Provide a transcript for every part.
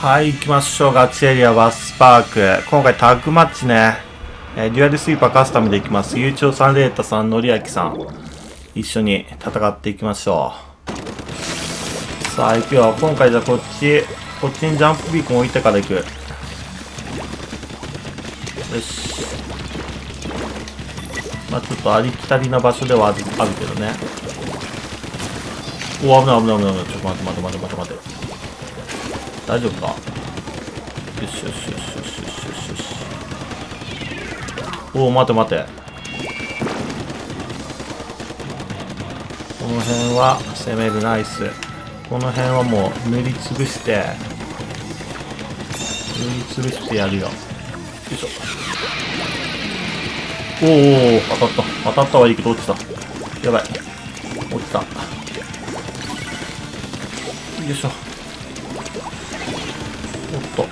はい、行きましょう。ガチエリアはスパーク。今回タッグマッチね。デュアルスイーパーカスタムでいきます。ゆうちょうさん、レータさん、のりあきさん。一緒に戦っていきましょう。さあ、行くよ。今回じゃあこっちにジャンプビーコン置いてから行く。よし。まあちょっとありきたりな場所ではあるけどね。お、危ない。ちょっと待って。大丈夫か？よし。おお、待て。この辺は攻める、ナイス。この辺はもう塗りつぶしてやるよ。よいしょ。おお、当たったはいいけど落ちた。やばい。落ちた。よいしょ。おっと。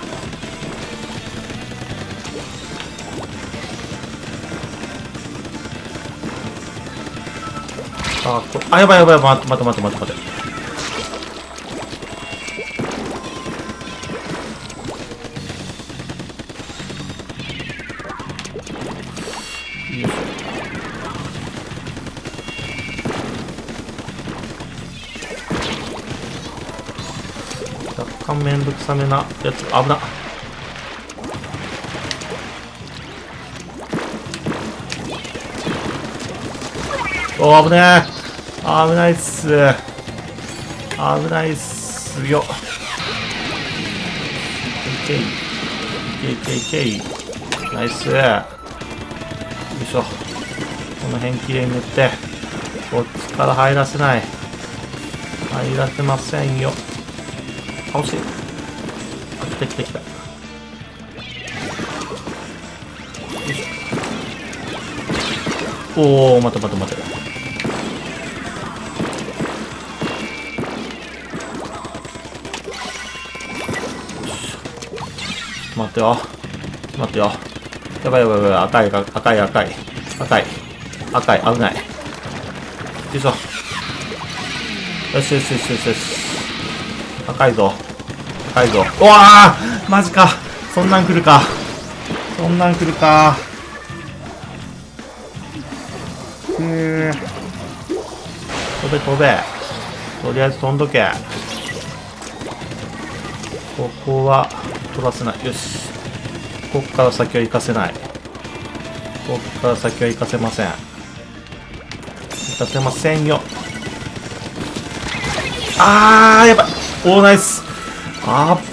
あ、これ、あ、やばい、待て。めんどくさめなやつ、危な。お、危ねえ。危ないっすよ。いけい。ナイス。よいしょ。この辺きれいに塗って、こっちから入らせませんよ。倒して。あ、来た。よいしょ。おお、待て。待ってよ。やばい。赤い、危ない。よいしょ。よし。高いぞ。うわー、マジか。そんなん来るか。飛べ。とりあえず飛んどけ。ここは飛ばせない。よし。こっから先は行かせない。行かせませんよ。あー、やばい。おー、ナイス。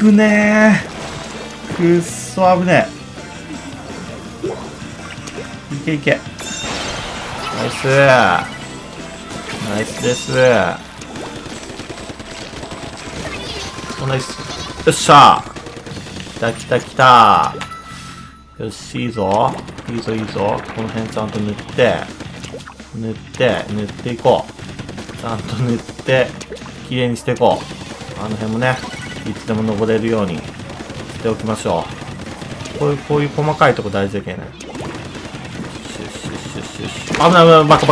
危ねえ。くっそ危ねえ。いけ。ナイスです。お、ナイス。よっしゃ。来た。よし、いいぞ。この辺ちゃんと塗っていこう。ちゃんと塗ってきれいにしていこう。あの辺もね、いつでも登れるようにしておきましょう。こういう細かいとこ大事だけね。シュッ。危ない。バカ。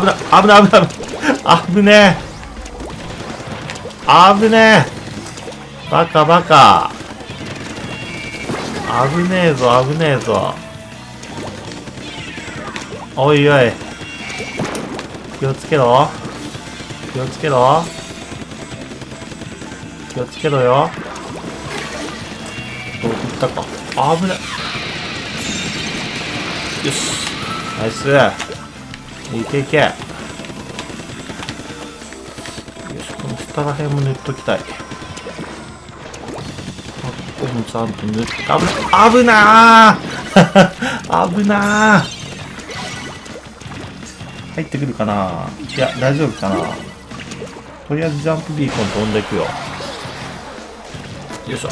危ない。危ねえ。バカ。危ねえぞ。おい。気をつけろよ。どういったか。危ない。よし。ナイス。いけ。よし、この下ら辺も塗っときたい。ここもちゃんと塗って。危ない。入ってくるかな。いや、大丈夫かな。とりあえずジャンプビーコン飛んでいくよ。よいしょ。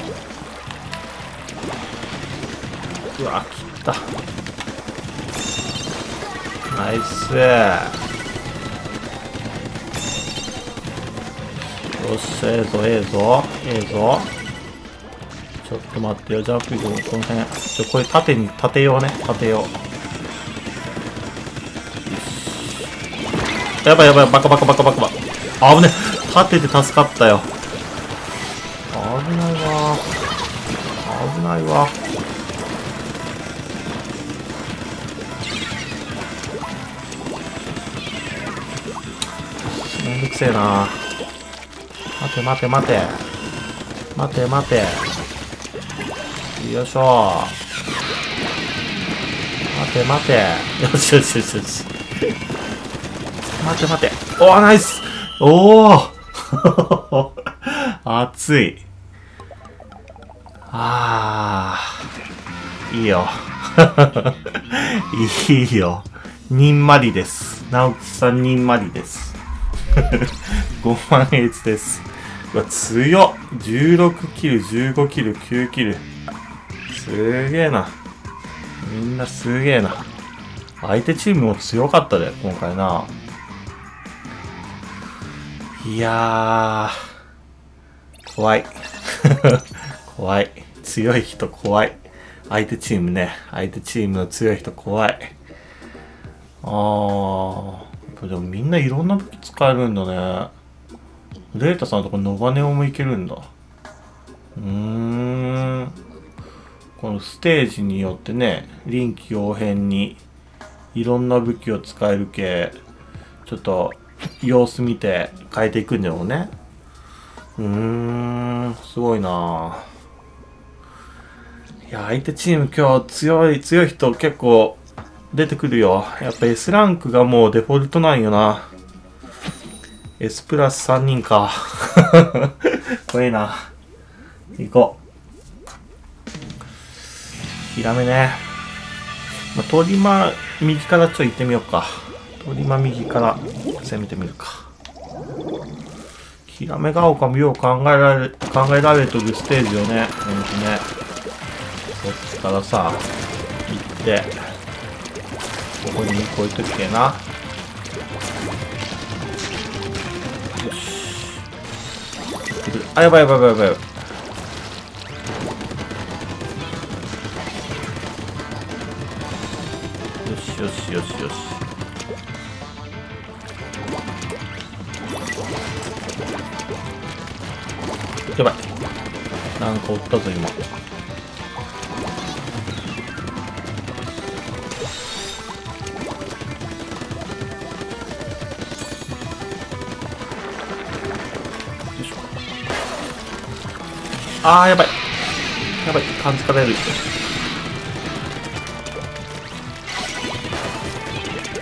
うわ、切った。ナイス。よし、ええぞ。ちょっと待ってよ。ジャンプ行くの、この辺。これ縦用ね。やばい。バカ。危ね。立てて助かったよ。危ないわ。めんどくせえな。待て待て待て待て待て、よいしょ。待て待て、よしよしよしよし。待て待て、おー、ナイス。おお熱い。ああ、いいよ。いいよ。にんまりです。直樹さんにんまりです。5万円です。うわ、強っ。16キル、15キル、9キル。すげえな。みんなすげえな。相手チームも強かったで、今回な。いやー、怖い。怖い。強い人怖い。相手チームね。相手チームの強い人怖い。でもみんないろんな武器使えるんだね。レータさんのところ、ノバネオもいけるんだ。このステージによってね、臨機応変にいろんな武器を使える系、ちょっと様子見て変えていくんだろうね。すごいなぁ。いや、相手チーム今日強い人結構出てくるよ。やっぱ S ランクがもうデフォルトなんよな。S プラス3人か。怖いな。行こう。ヒラメね。まあ、トリマ右からちょっと行ってみようか。トリマ右から攻めてみるか。ヒラメが狼を考えられてるステージをね、この日ね。こっちからさ、行って、ここにこういうときけな。よし。あ、やばいやばいやばいやばい。よしよしよしよし。やばい。なんかおったぞ、今。あー、やばいやばい、感づかれる。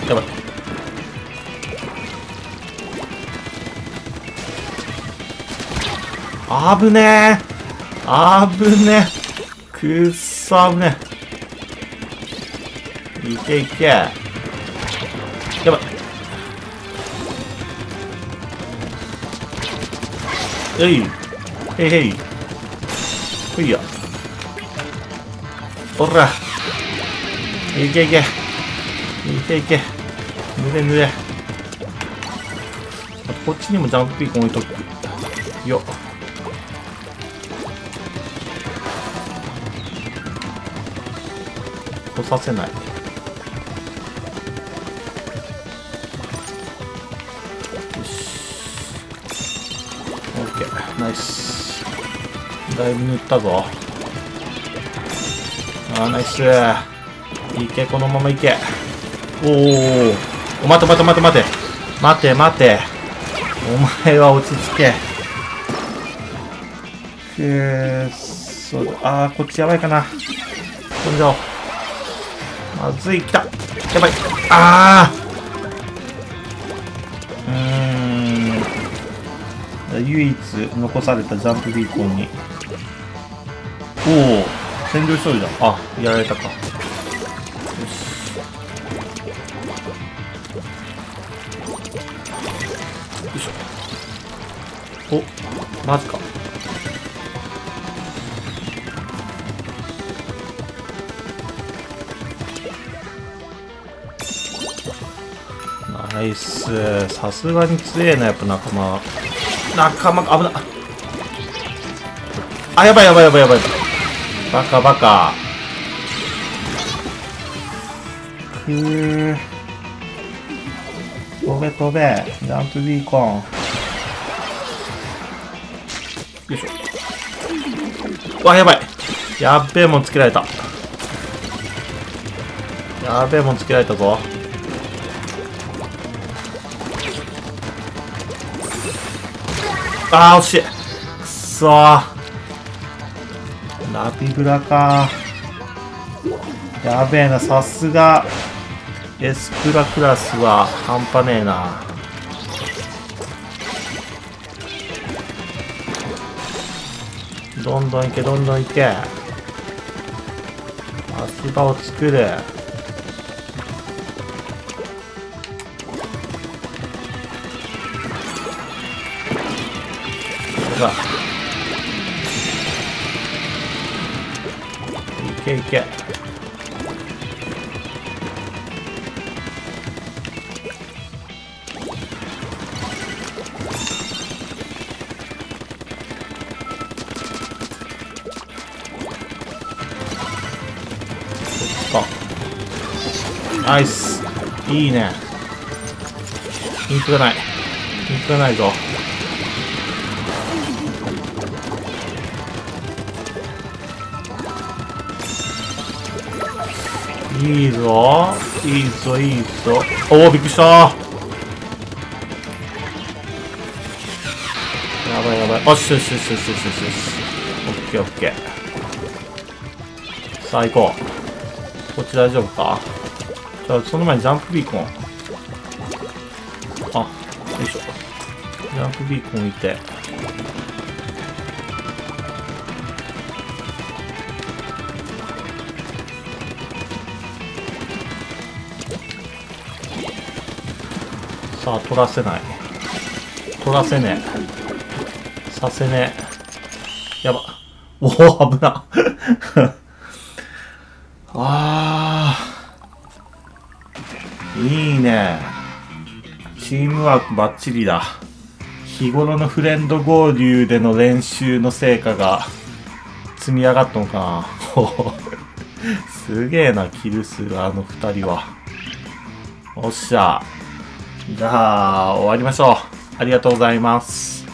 やばい、あぶねえあぶねえ、くっそあぶねえ。いけいけ、やばい、えいへいへい、ほいや、おら、いけいけいけいけ、ぬれぬれ。あとこっちにもジャンプピーク置いとくよ。来させない。よし、オッケー、ナイス。だいぶ塗ったぞ。あー、ナイス。いけ、このままいけ。おーお、待て待て待て待て待て待て、お前は落ち着け。そうだ。あー、こっちやばいかな。飛んじゃおう。まずい、来た、やばい。あー、唯一残されたジャンプビーコンに、おお、占領しとるじゃん。あ、やられたか。よし。よいしょ。お、マジか。ナイス。さすがに強えな、やっぱ仲間。仲間か、危ない。あ、やばいやばいやばいやばい。バカバカ。くぅ。飛べ飛べ。ジャンプビーコン。よいしょ。わ、やばい。やっべえもんつけられた。やべえもんつけられたぞ。あー、惜しい。くそー。ナビブラかー。やべえな、さすが。エスプラクラスは半端ねえな。どんどんいけ、どんどんいけ。足場を作る。いけいけ。ナイス、いいね。インクがない、インクがないぞ。いいぞ、いいぞ、いいぞ。おお、びっくりした。やばいやばい。おしよしよしよしよしよしよし。オッケーオッケー。さあ行こう。こっち大丈夫か。じゃあその前にジャンプビーコン。あ、よいしょ。ジャンプビーコン置いて。さあ、取らせない。取らせねえ。させねえ。やば。おお、危な。ああ。いいね。チームワークバッチリだ。日頃のフレンド合流での練習の成果が積み上がったのかな。すげえな、キル数あの二人は。おっしゃ。じゃあ、終わりましょう。ありがとうございます。